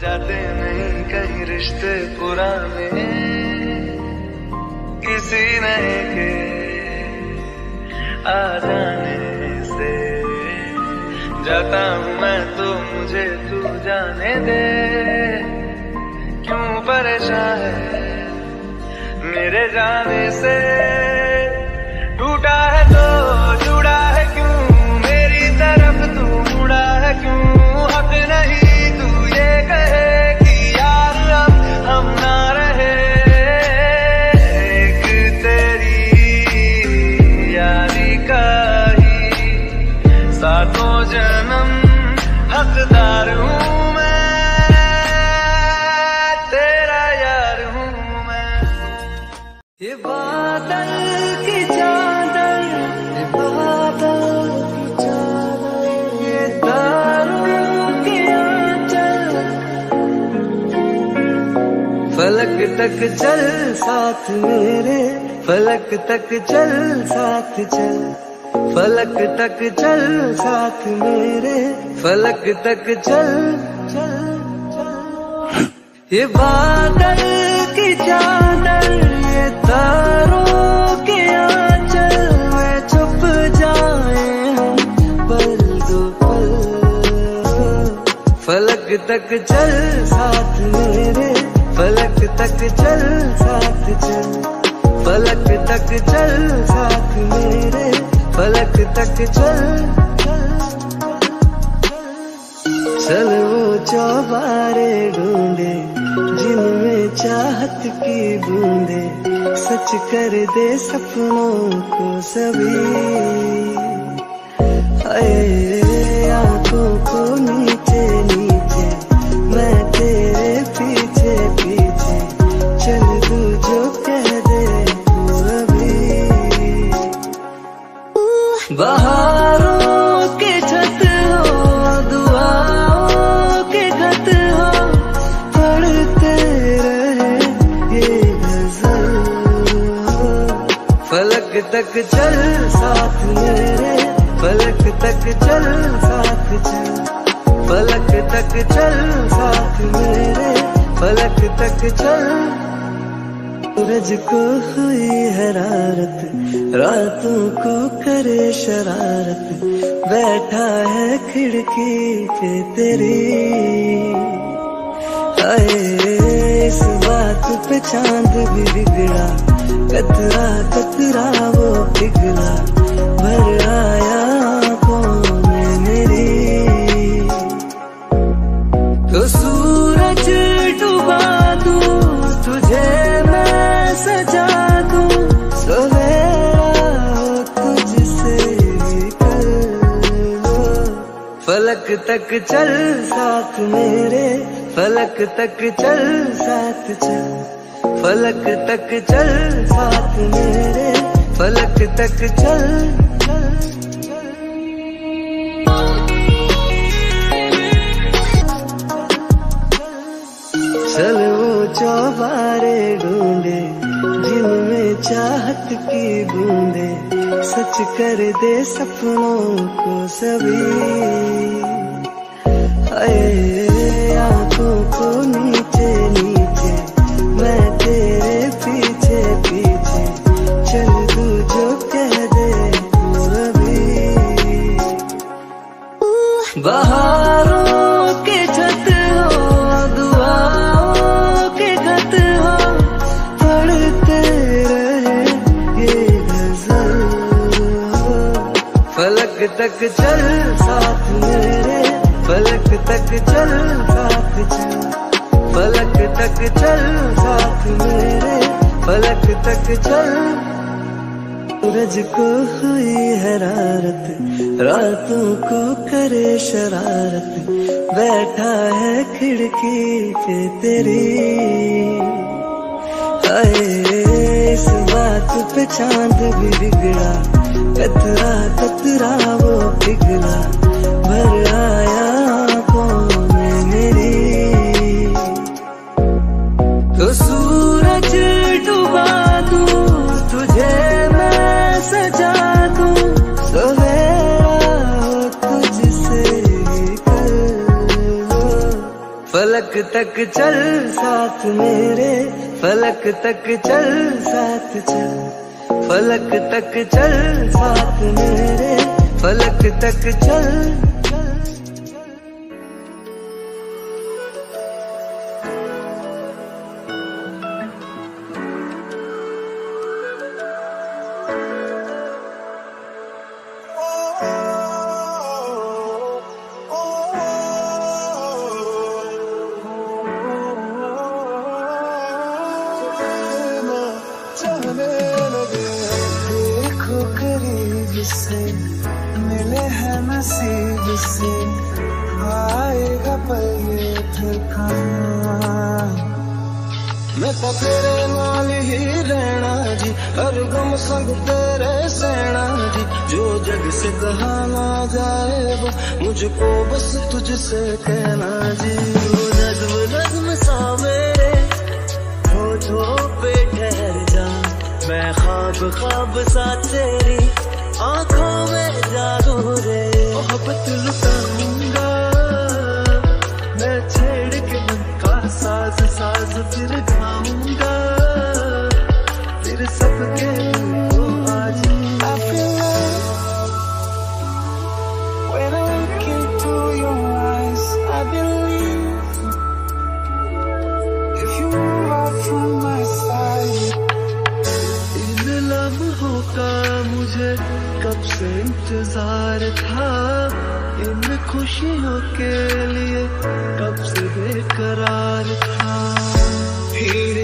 जाते नहीं कहीं रिश्ते पुराने किसी नए के आ जाने से जाता हूँ मैं तो मुझे तू जाने दे, क्यों परेशान है मेरे जाने से। टूटा है तो जुड़ा है क्यों, मेरी तरफ तू मुड़ा है क्यों, हक नहीं जन्म हकदार हूँ मैं, तेरा यार हूँ मैं। ये बादल की चादर, ये बादल की चादर, ये तारों की आंचल, फलक तक चल साथ मेरे, फलक तक चल साथ चल, फलक तक चल साथ मेरे, फलक तक चल चल चल। ये बादल की चादर, ये तारों के आंचल में छुप जाए हम पल दो पल, फलक तक चल साथ मेरे, फलक तक चल साथ चल, फलक तक चल साथ मेरे, फलक तक चल चल। वो चौबारे ढूंढे जिनमें चाहत की बूंदे, सच कर दे सपनों को सभी, आए आंखों को नीचे नीचे, मैं तेरे पीछे पीछे चल तू जो कह दे अभी। बहारों के छत हो, दुआओं के खत हो, पढ़ते रहे ये गजल हो। फलक तक चल साथ मेरे, फलक तक चल साथ चल, फलक तक चल साथ मेरे, फलक तक चल। सूरज को हुई हरारत, रातों को करे शरारत, बैठा है खिड़की पे तेरी, आए इस बात पे चांद भी बिगड़ा, कतरा कतरा वो पिघला, भर आया आँखों में मेरी। तो सूरज डूबा दूं तुझे सजा दूं, सवेरा हो तुझसे निकल लो। फलक तक चल साथ मेरे, फलक तक चल साथ चल, फलक तक चल साथ मेरे, फलक तक चल चल। चल वो चौबारे ढूंढे जिनमें चाहत की बूंदे, सच कर दे सपनों को सभी, आए आंखों को नीचे नीचे, मैं तेरे पीछे पीछे चल तू जो कह दे अभी। बहारों के छत हो, फलक तक चल साथ मेरे, फलक तक चल साथ चल, फलक तक चल साथ मेरे, फलक तक चल। सूरज को हुई हरारत, रातों को करे शरारत, बैठा है खिड़की पे तेरी, आए इस बात पे चांद भी बिगड़ा, कतरा कतरा वो पिघला, भर आया आँखों में मेरी। तो सूरज डूबा दूं तुझे मैं सजा दूं, सवेरा हो तुझसे निकल लो। फलक तक चल साथ मेरे, फलक तक चल साथ चल, फलक तक चल साथ मेरे, फलक तक चल। देखो करीब से मिले हैं नसीब से, आएगा पल ये ठिकाना। मैं तो तेरे नाल ही रहना जी, हर गम संग तेरे सहना जी। जो जग से कहा ना जाए वो मुझको बस तुझसे कहना जी। वो नज्म नज्म सा मेरे होठों पे ठहर जा, मैं ख्वाब ख्वाब सा तेरी आँखों में जादू रे। मोहब्बत लुटाऊंगा मैं छेड़ के मन का साज साज, फिर गाऊंगा फिर सबके वो आज। I feel love when I look into your eyes, I believe if you are from my side. लम्हों का मुझे कब से इंतजार था, इन खुशियों के लिए कब से बेकरार था।